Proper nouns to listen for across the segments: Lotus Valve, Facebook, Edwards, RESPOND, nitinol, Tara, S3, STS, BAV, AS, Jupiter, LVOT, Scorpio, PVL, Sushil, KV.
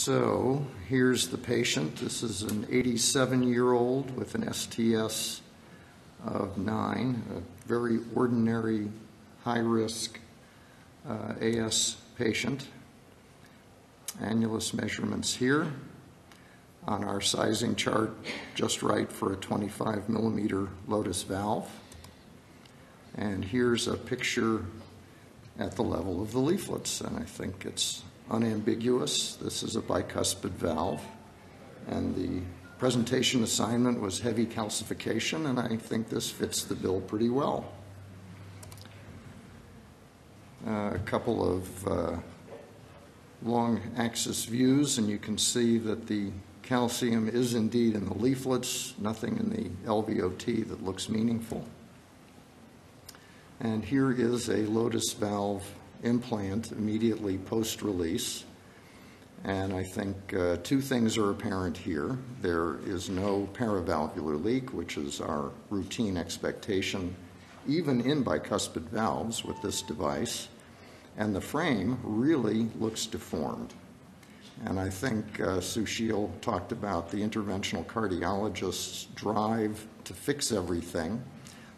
So here's the patient. This is an 87-year-old with an STS of 9, a very ordinary high-risk AS patient. Annulus measurements here. On our sizing chart, just right for a 25-millimeter Lotus valve. And here's a picture at the level of the leaflets, and I think it's unambiguous. This is a bicuspid valve, and the presentation assignment was heavy calcification, and I think this fits the bill pretty well. A couple of long axis views, and you can see that the calcium is indeed in the leaflets, nothing in the LVOT that looks meaningful. And here is a Lotus valve implant immediately post-release. And I think two things are apparent here. There is no paravalvular leak, which is our routine expectation, even in bicuspid valves with this device. And the frame really looks deformed. And I think Sushil talked about the interventional cardiologist's drive to fix everything.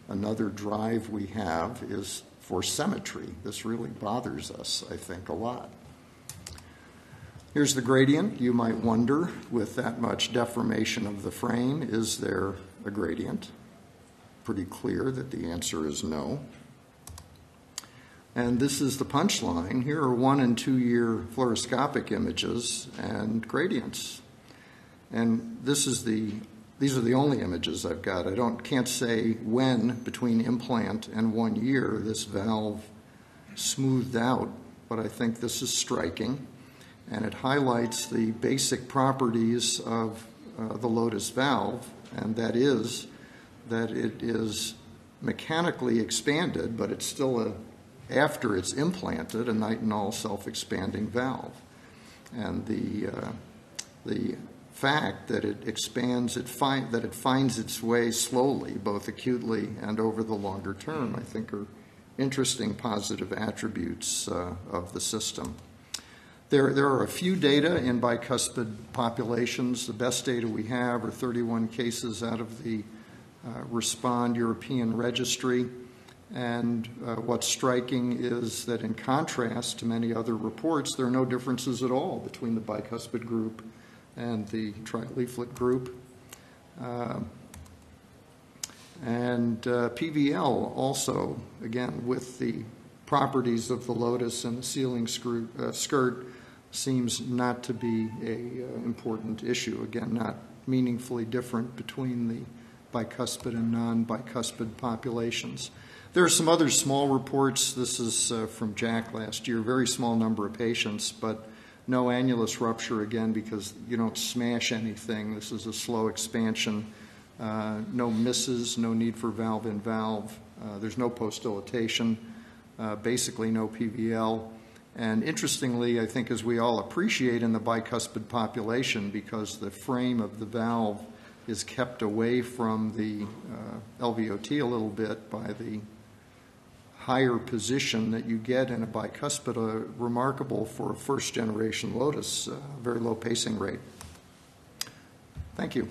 Another drive we have is for symmetry. This really bothers us, I think, a lot. Here's the gradient. You might wonder, with that much deformation of the frame, is there a gradient? Pretty clear that the answer is no. And this is the punchline. Here are 1- and 2-year fluoroscopic images and gradients. And this is these are the only images I've got. I can't say when between implant and 1 year this valve smoothed out, but I think this is striking. And it highlights the basic properties of the Lotus valve, and that is that it is mechanically expanded, but it's still after it's implanted, a nitinol self-expanding valve. And the fact that it expands, that it finds its way slowly, both acutely and over the longer term, I think are interesting positive attributes of the system. There are a few data in bicuspid populations. The best data we have are 31 cases out of the RESPOND European registry. And what's striking is that, in contrast to many other reports, there are no differences at all between the bicuspid group and the tri-leaflet group. PVL also, again, with the properties of the Lotus and the sealing skirt, seems not to be an important issue. Again, not meaningfully different between the bicuspid and non-bicuspid populations. There are some other small reports. This is from Jack last year, very small number of patients, but no annulus rupture, again, because you don't smash anything. This is a slow expansion. No misses, no need for valve-in-valve. There's no post-dilatation, basically no PVL. And interestingly, I think, as we all appreciate in the bicuspid population, because the frame of the valve is kept away from the LVOT a little bit by the higher position that you get in a bicuspid, remarkable for a first-generation Lotus, very low pacing rate. Thank you.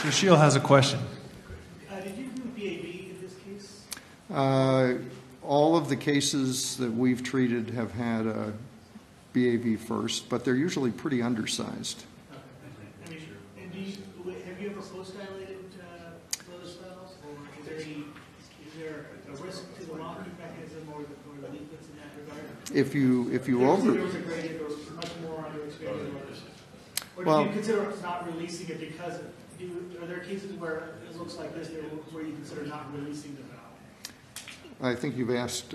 Sushil has a question. Did you do BAV in this case? All of the cases that we've treated have had a BAV first, but they're usually pretty undersized. Or do you consider not releasing it because of, are there cases where it looks like this where you consider not releasing the valve? I think you've asked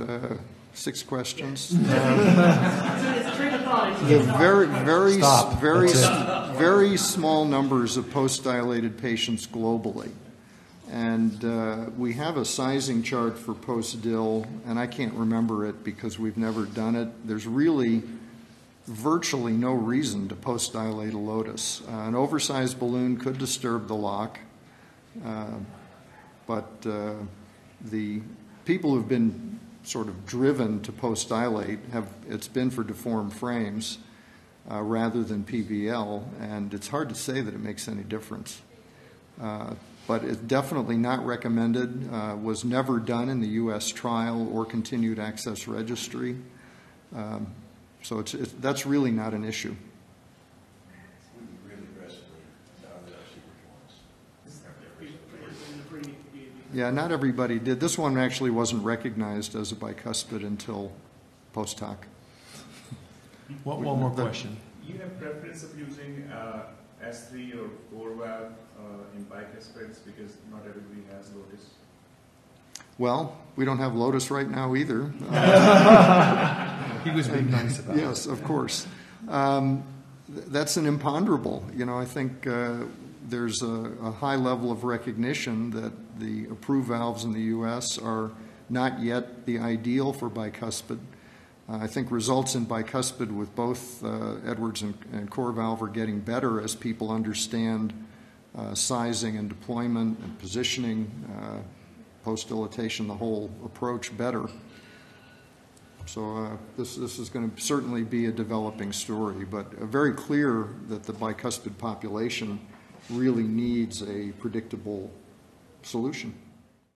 6 questions. Very small numbers of post-dilated patients globally. And we have a sizing chart for post-dil, and I can't remember it because we've never done it. There's really virtually no reason to post-dilate a Lotus. An oversized balloon could disturb the lock, but the people who've been sort of driven to post-dilate, it's been for deformed frames rather than PVL, and it's hard to say that it makes any difference. But it's definitely not recommended, was never done in the U.S. trial or continued access registry. So that's really not an issue. Yeah, not everybody did. This one actually wasn't recognized as a bicuspid until post hoc. One more question. You have preference of using S3 or CoreValve in bicuspids because not everybody has Lotus? Well, we don't have Lotus right now either. He was being nice about it. Yes, of course. That's an imponderable. You know, I think there's a high level of recognition that the approved valves in the U.S. are not yet the ideal for bicuspid. I think results in bicuspid with both Edwards and CoreValve are getting better as people understand sizing and deployment and positioning, post-dilatation, the whole approach better. So this is going to certainly be a developing story, but very clear that the bicuspid population really needs a predictable solution.